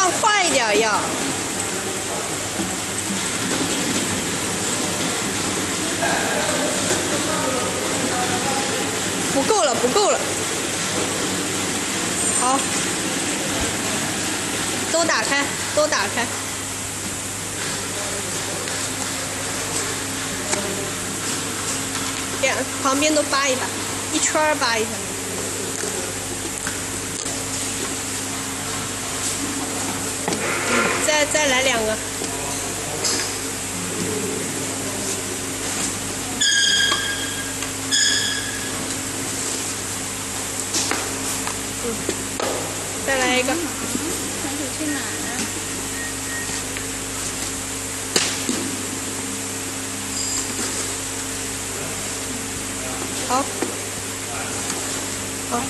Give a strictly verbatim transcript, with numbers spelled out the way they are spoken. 放快一点要。不够了，不够了。好，都打开，都打开。 两旁边都扒一扒，一圈扒一圈。再再来两个。嗯，再来一个。团体去哪呢？好，好。